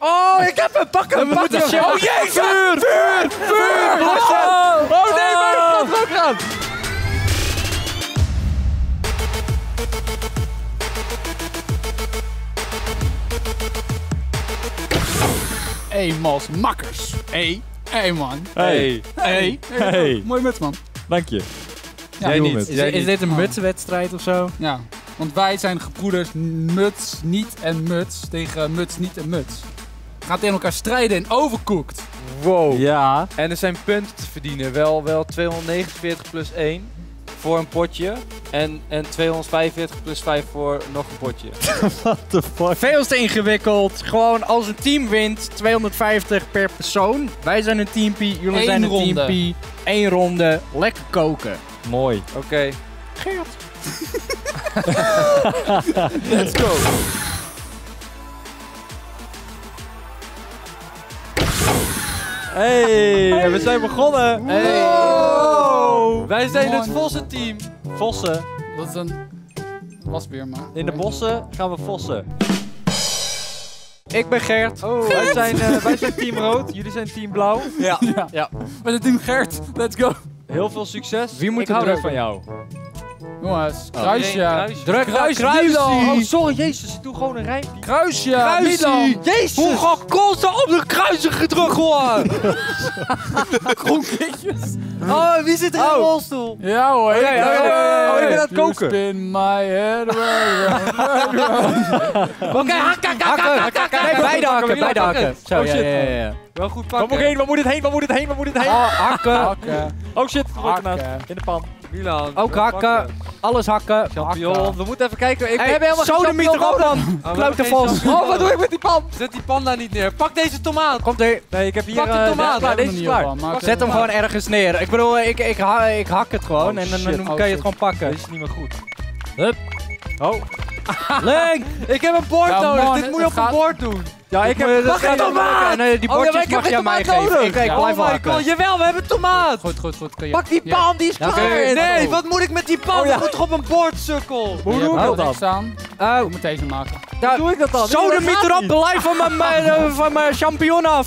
Oh, ik heb een pak, een pak. Oh, jezus! Vuur! Vuur! Vuur! Oh nee, maar dat gaat ook gaan. Hey, Mals Makkers. Hey. Hey, man. Hey. Hey. Hey. Mooi muts, man. Dank je. Ja, jij niet. Is dit een mutswedstrijd of zo? Ja. Want wij zijn gebroeders muts niet en muts tegen muts niet en muts. Gaat in elkaar strijden en overcooked. Wow. Ja. En er zijn punten te verdienen. Wel 249 plus 1 voor een potje. En 245 plus 5 voor nog een potje. What the fuck? Veel te ingewikkeld. Gewoon als een team wint, 250 per persoon. Wij zijn een teampie, jullie zijn een teampie. 1 ronde. Lekker koken. Mooi. Oké. Okay. Geert. Let's go. Hey, we zijn begonnen. Hey. Wow. Wij zijn het Vossen-team. Vossen. Dat is een wasbeer, man. In de bossen gaan we vossen. Ik ben Gert. Oh, Gert. Wij zijn team rood. Jullie zijn team blauw. Ja. Ja. Wij zijn team Gert. Let's go. Heel veel succes. Wie moet er druk van jou? Jongens, kruisje. Oh, nee, kruisje. Milan. Oh, sorry, jezus, ik doe gewoon een rijmpje. Kruisje. Milan. Jezus. Hoe gaat constant op de kruisen gedrukt worden? Kronketjes. Oh, wie zit er in de rolstoel? Ja hoor. Oh, ik ben aan het koken. Spin my head around. Oké, hakken. Bijdakken. Zo, ja. Wel goed pakken. Waar moet het heen? Hakken. Oh shit, in de pan. Milan. Ook hakken. Alles hakken. Champion. We moeten even kijken. Ik heb helemaal geen champion. Zo de dan. Kluitenvals. Oh, wat doe ik met die pan? Zet die pan daar niet neer. Pak deze tomaat. Komt er. Nee, ik heb hier... Pak de tomaat. Ja, deze is klaar. Zet hem gewoon ergens neer. Ik bedoel, ik hak het gewoon. Oh, en dan kan je het gewoon pakken. Dit is niet meer goed. Hup. Oh. Link! Ik heb een bord nodig. Man, dit moet je op een bord doen. Ja, ik heb... Pak een tomaat! Nee, die bordjes mag jij mij geven. Ik blijf wel hakken. Jawel, we hebben tomaat! Goed. Kun je... Pak die pan, die is klaar! Nee, wat moet ik met die pan? Ik moet toch op een bord, sukkel? Hoe doe ik dat dan? Ik moet deze maken. Hoe doe ik dat dan? Sodemiet erop, blijf van mijn champignon af!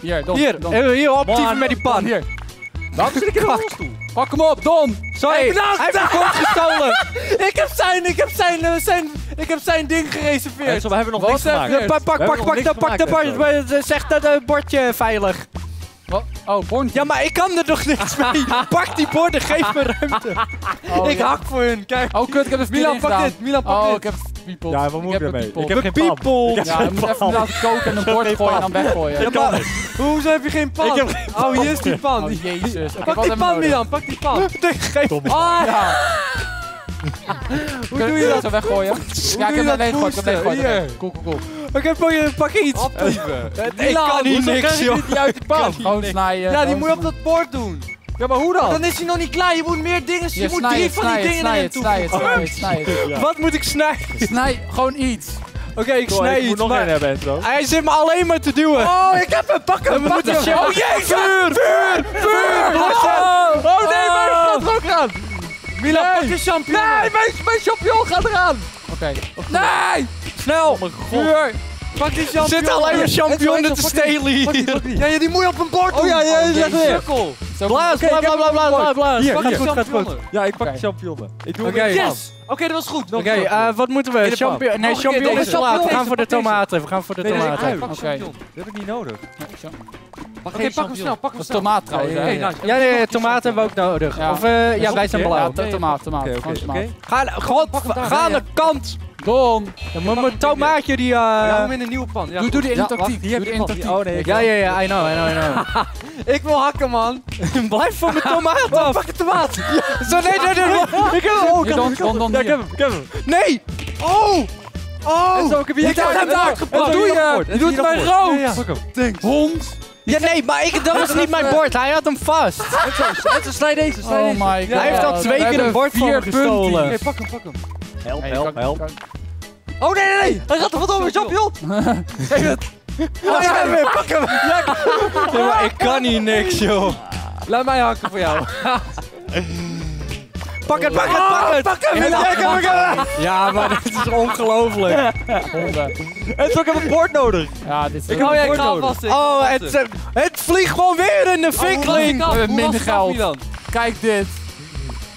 Hier, optieven met die pan. Hier. Dan zit ik in de rolstoel. Pak hem op, Don! Sorry, hij heeft de kont gestolen! Ik heb zijn ding gereserveerd. Enzo, we hebben nog niks gemaakt. Pak zeg dat bordje veilig. Oh, bord. Ja, maar ik kan er nog niks mee. Pak die borden, geef me ruimte. Oh, ik hak voor hun, kijk. Oh, kut, ik heb het Milan, pak dit. Milan, pak dit. Ik heb het people. Ja, wat moet ik ermee? Ik heb geen people. Ja, je moet even laten koken en een bord gooien en dan weggooien. Ja, maar hoezo heb je geen pan? Ik heb geen pan. Oh, hier is die pan. Oh, jezus. Pak die pan, Milan, pak die pan. Geef me. Oh, ja. Hoe doe je dat? Zo weggooien? Ja, ik heb dat alleen gegooid. Cool. Oké, pak iets. Ik kan niet niks, joh. Die uit die pan. Gewoon snijden. Ja, die moet je op dat bord doen. Ja, maar hoe dan? Dan is hij nog niet klaar. Je moet meer dingen. Je moet 3 van die dingen erin toevoegen. Wat moet ik snijden? Snij gewoon iets. Oké, ik snij iets. Ik moet nog één hebben, Enzo. Hij zit me alleen maar te duwen. Oh, ik heb hem. Pak hem. Oh, jezus. Vuur. Oh, nee, maar dat gaat ook aan. Milan, pak je champignon. Nee, mijn champignon gaat eraan. Oké. Nee! Snel! Oh mijn god. Pak die champignon. Zit alleen maar champignon te stelen hier. Ja, die moet je op een bord doen. Oh ja, leg weer. Blaas. Hier, gaat goed. Ja, ik pak de champignon. Ik doe hem. Yes! Oké, dat was goed. Oké, wat moeten we? Nee, champignon is te laat. We gaan voor de tomaten. Oké. Dat heb ik niet nodig. Oké, pak hem snel. Dat is tomaat trouwens. Ja, nee, tomaten hebben we ook nodig. Ja, wij zijn blauw. Tomaat. Ga aan de kant. Don, mijn tomaatje die... Ja, in een nieuwe pan. Ja, doe de interactief. Ja, I know. Ik wil hakken, man. Blijf voor mijn tomaat af. Pak de tomaat. Nee. Ik heb hem. Ik heb hem. Nee. Oh. En zo, ik heb hier gepakt. Je doet mij rood. Hond. Ja, nee, maar dat was niet mijn bord. Hij had hem vast. Enzo, slij deze. Oh my god. Hij heeft al 2 keer een bord van me gestolen. Oké, pak hem. Help. Oh nee. Hij gaat er wat over, champignon. Geef het. Ja, pak hem. Nee, maar ik kan hier niks, joh. Laat mij hakken voor jou. Pak het, pak het, pak het! Pak hem! Ja, maar dit is ongelooflijk. En zo heb ik een bord nodig. Ja, dit is een bord nodig. Oh, het vliegt gewoon weer in de fik, Link. We hebben minder geld. Kijk dit.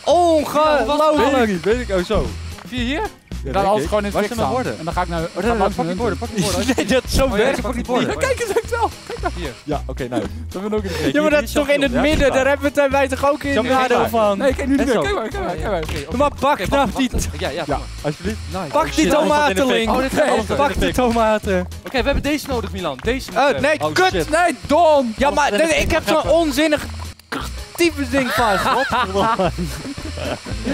Ongelooflijk. Weet ik, oh zo. Zie je hier? Ja, dan alles gewoon in het fik staan. En dan ga ik naar... Oh, dan pak die borden, pak die borden. Nee, dat is zo werkt. Pak die borden. Kijk, het werkt wel. Kijk nou. Hier. Ja, oké, nou. Dat wil ik ook in de fik. Ja, maar dat is toch in het midden. Daar hebben wij toch ook in nadeel van. Nee, kijk nu niet meer. Kijk maar, kijk maar. Doe maar, pak nou die... Ja, alsjeblieft. Pak die tomaten, Link. Pak die tomaten. Oké, we hebben deze nodig, Milan. Deze moet nee, kut. Nee, Don. Ja, maar ik heb zo'n onzinnig... type ding vast.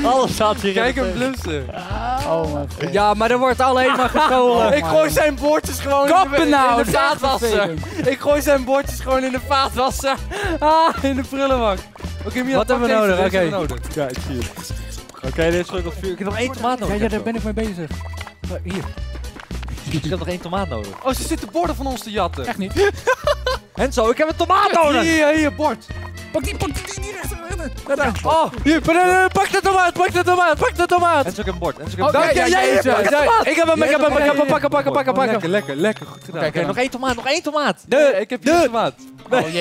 Alles had hier. Kijk hem blussen. Oh mijn god. Ja, maar er wordt alleen maar gestolen. Ik gooi zijn bordjes gewoon in de vaatwasser. Ik gooi zijn bordjes gewoon in de vaatwasser. Ah, in de prullenbak. Oké, wat hebben we nodig? Oké. Ja, ik zie het. Oké, dit is nog vuur. Ik heb nog één tomaat nodig. Ja, daar ben ik mee bezig. Hier. Ik heb nog één tomaat nodig. Oh, ze zitten borden van ons te jatten. Echt niet. Enzo, ik heb een tomaat nodig. Hier, bord. Pak die rechter. Oh, hier, pak de tomaat, pak de tomaat. En zo heb een bord. Ik heb hem, pak hem. Lekker, goed gedaan. Kijk, nog één tomaat. Nee, ik heb hier tomaat.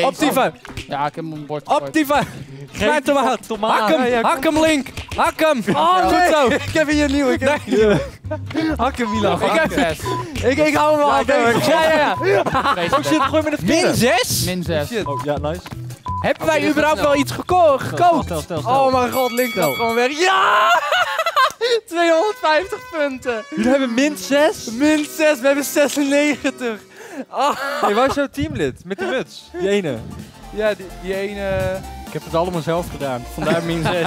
Optieve. Ja, ik heb mijn bord. Optieve. Geen tomaat. Hak hem, Link. Hak hem. Oh, nee. Ik heb hier een nieuwe. Hak hem, Milan. Ik hou hem wel aan. Ja. Oh shit, gooi me de verkeerde. Min 6. Ja, nice. Hebben wij überhaupt wel iets gekookt? Stel. Oh mijn god, Link gaat gewoon weg. Ja! 250 punten. Jullie hebben min 6? Min 6, we hebben 96. Oh. Hey, waar is jouw teamlid? Met die muts. Die ene. Ja, die ene... Ik heb het allemaal zelf gedaan. Vandaar min 6.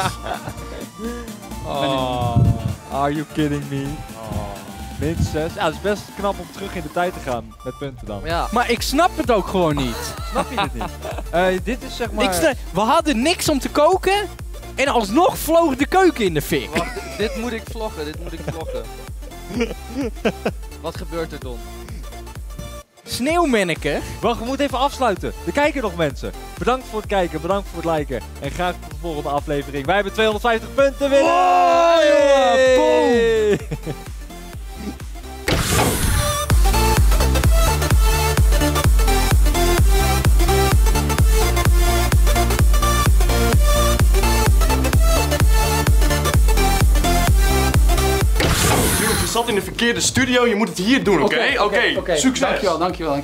Oh. Are you kidding me? Min 6. Ja, het is best knap om terug in de tijd te gaan met punten dan. Ja. Maar ik snap het ook gewoon niet. Snap je het niet? Dit is zeg maar... We hadden niks om te koken en alsnog vloog de keuken in de fik. Wacht, dit moet ik vloggen. Wat gebeurt er, Don? Sneeuwmanneke. Wacht, we moeten even afsluiten. Er kijken nog mensen. Bedankt voor het kijken, bedankt voor het liken. En graag tot de volgende aflevering. Wij hebben 250 punten winnen! Wow, jongen, boom! Je zat in de verkeerde studio, je moet het hier doen, oké? Succes! Dankjewel.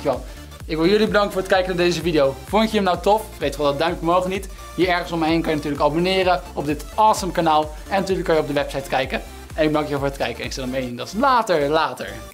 Ik wil jullie bedanken voor het kijken naar deze video. Vond je hem nou tof? Weet wel dat duimpje omhoog niet. Hier ergens om me heen kan je natuurlijk abonneren op dit awesome kanaal. En natuurlijk kan je op de website kijken. En ik dank je voor het kijken. En ik stel hem in, dat is later.